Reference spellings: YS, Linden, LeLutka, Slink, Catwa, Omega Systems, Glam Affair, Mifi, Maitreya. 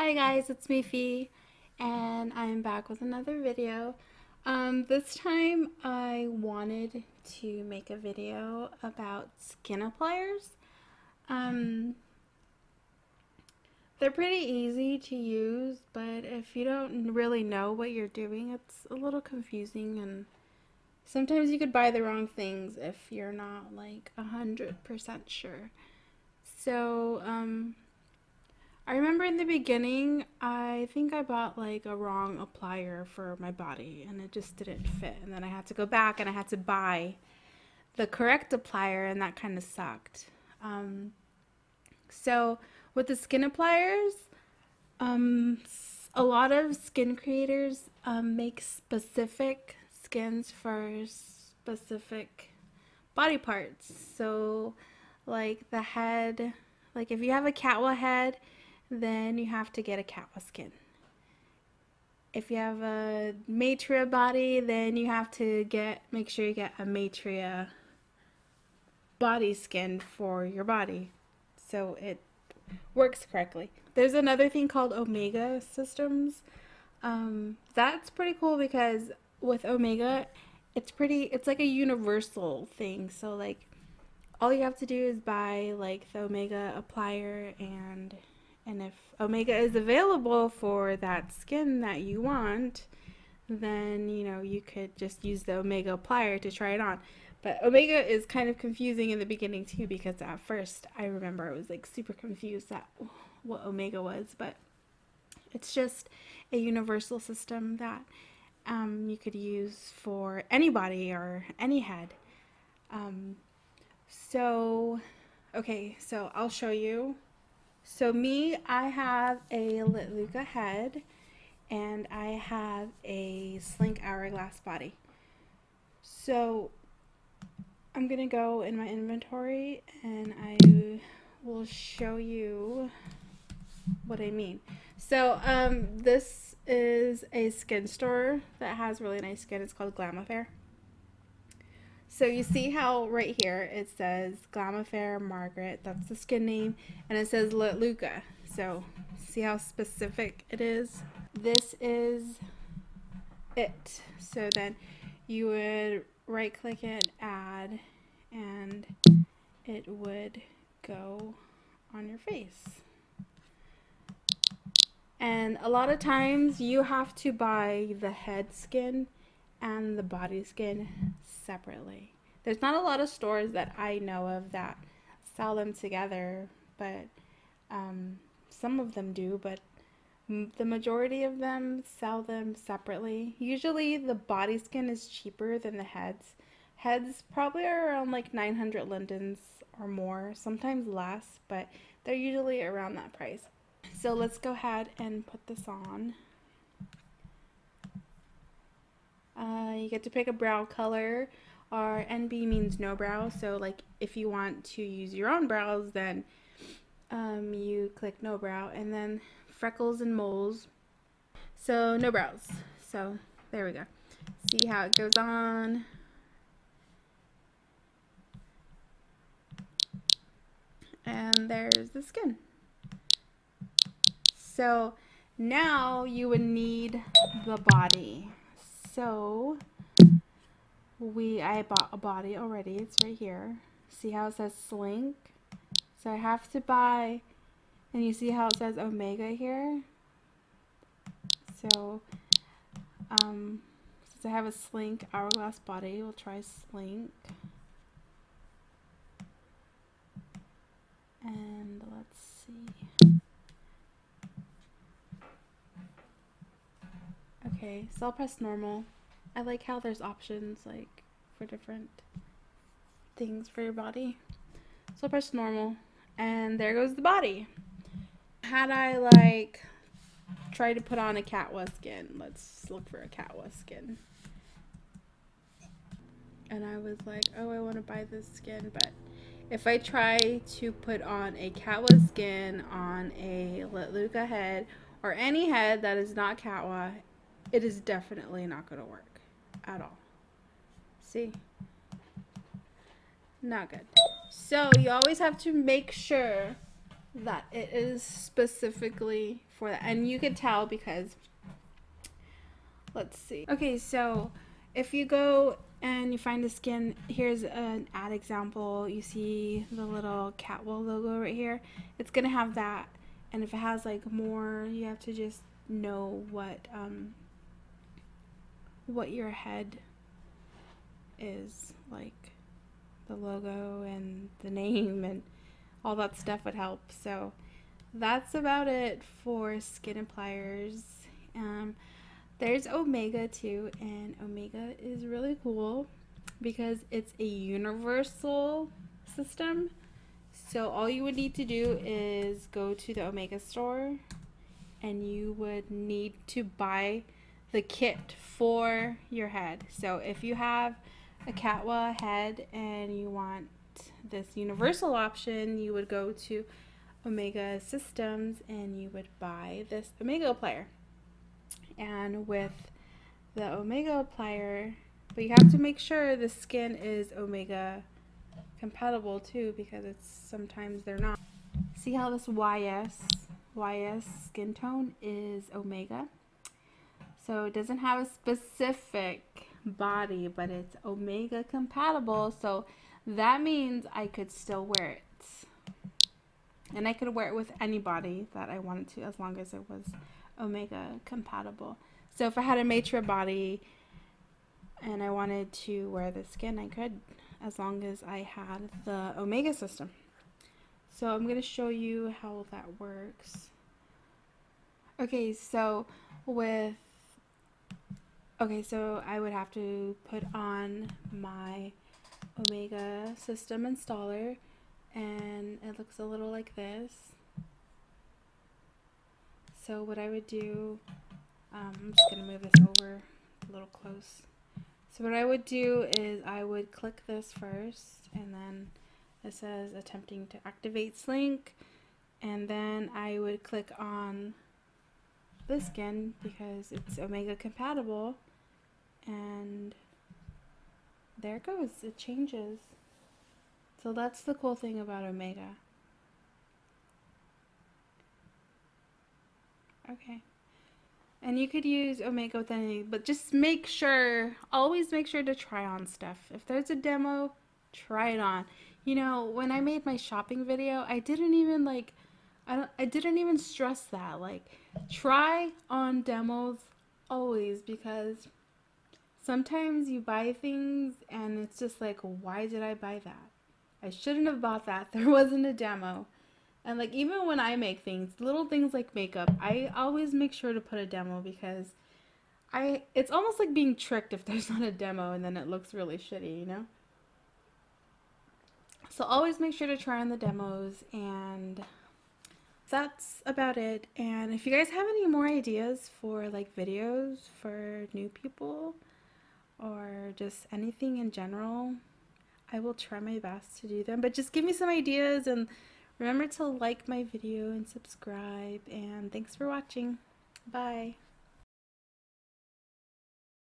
Hi guys, it's Mifi, and I'm back with another video. This time I wanted to make a video about skin appliers. They're pretty easy to use, but if you don't really know what you're doing, it's a little confusing, and sometimes you could buy the wrong things if you're not like 100% sure. So, I remember in the beginning, I think I bought like a wrong applier for my body and it just didn't fit. And then I had to go back and I had to buy the correct applier, and that kind of sucked. So with the skin appliers, a lot of skin creators make specific skins for specific body parts. So like the head, like if you have a Catwa head, then you have to get a Catwa skin. If you have a Maitreya body, then you have to make sure you get a Maitreya body skin for your body, so it works correctly. There's another thing called Omega Systems. That's pretty cool because with Omega, it's like a universal thing. So like all you have to do is buy like the Omega applier, and if Omega is available for that skin that you want, then, you know, you could just use the Omega applier to try it on. But Omega is kind of confusing in the beginning too, because at first I remember I was like super confused at what Omega was, but it's just a universal system that you could use for any body or any head. So I'll show you. So me, I have a LeLutka head, and I have a Slink hourglass body. So I'm gonna go in my inventory and I will show you what I mean. So this is a skin store that has really nice skin. It's called Glam Affair. So you see how right here it says Glam Affair Margaret, that's the skin name, and it says LeLutka. So see how specific it is? This is it. So then you would right click it, add, and it would go on your face. And a lot of times you have to buy the head skin and the body skin separately. There's not a lot of stores that I know of that sell them together, but some of them do, but the majority of them sell them separately. Usually the body skin is cheaper than the heads. Heads probably are around like 900 lindens or more, sometimes less, but they're usually around that price. So let's go ahead and put this on. You get to pick a brow color. Our NB means no brow, so like if you want to use your own brows, then you click no brow. And then freckles and moles, so no brows. So there we go. See how it goes on. And there's the skin. So now you would need the body. So I bought a body already. It's right here. See how it says Slink? So I have to buy, and you see how it says Omega here? So since I have a Slink hourglass body, we'll try Slink. And let's see. Okay, so I'll press normal. I like how there's options like for different things for your body. So I'll press normal, and there goes the body. Had I like tried to put on a Catwa skin, let's look for a Catwa skin. And I was like, oh, I want to buy this skin, but if I try to put on a Catwa skin on a LeLutka head or any head that is not Catwa, it is definitely not going to work at all. See? Not good. So you always have to make sure that it is specifically for that. And you can tell because, let's see. Okay, so if you go and you find a skin, here's an ad example. You see the little Catwa logo right here. It's gonna have that, and if it has like more, you have to just know what your head is, like the logo and the name and all that stuff would help. So that's about it for skin appliers. There's Omega too, and Omega is really cool because it's a universal system. So all you would need to do is go to the Omega store, and you would need to buy the kit for your head. So if you have a Catwa head and you want this universal option, you would go to Omega Systems and you would buy this Omega applier. And with the Omega applier, but you have to make sure the skin is Omega compatible too, because it's sometimes they're not. See how this YS skin tone is Omega? So it doesn't have a specific body, but it's Omega compatible, so that means I could still wear it, and I could wear it with any body that I wanted to, as long as it was Omega compatible. So if I had a Maitreya body and I wanted to wear the skin, I could, as long as I had the Omega system. So I'm going to show you how that works. Okay, so so I would have to put on my Omega system installer, and it looks a little like this. So what I would do, I'm just going to move this over a little close. So what I would do is I would click this first, and then it says attempting to activate Slink, and then I would click on the skin because it's Omega compatible, and there it goes, it changes. So that's the cool thing about Omega. Okay, and you could use Omega with anything, but just make sure, always make sure to try on stuff. If there's a demo, try it on. You know, when I made my shopping video, I didn't even I didn't even stress that. Like, try on demos always, because sometimes you buy things and it's just like, why did I buy that? I shouldn't have bought that. There wasn't a demo. And like, even when I make things, little things like makeup, I always make sure to put a demo, because it's almost like being tricked if there's not a demo, and then it looks really shitty, you know? So always make sure to try on the demos, and that's about it. And if you guys have any more ideas for like videos for new people or just anything in general, I will try my best to do them, but just give me some ideas, and remember to like my video and subscribe, and thanks for watching. Bye.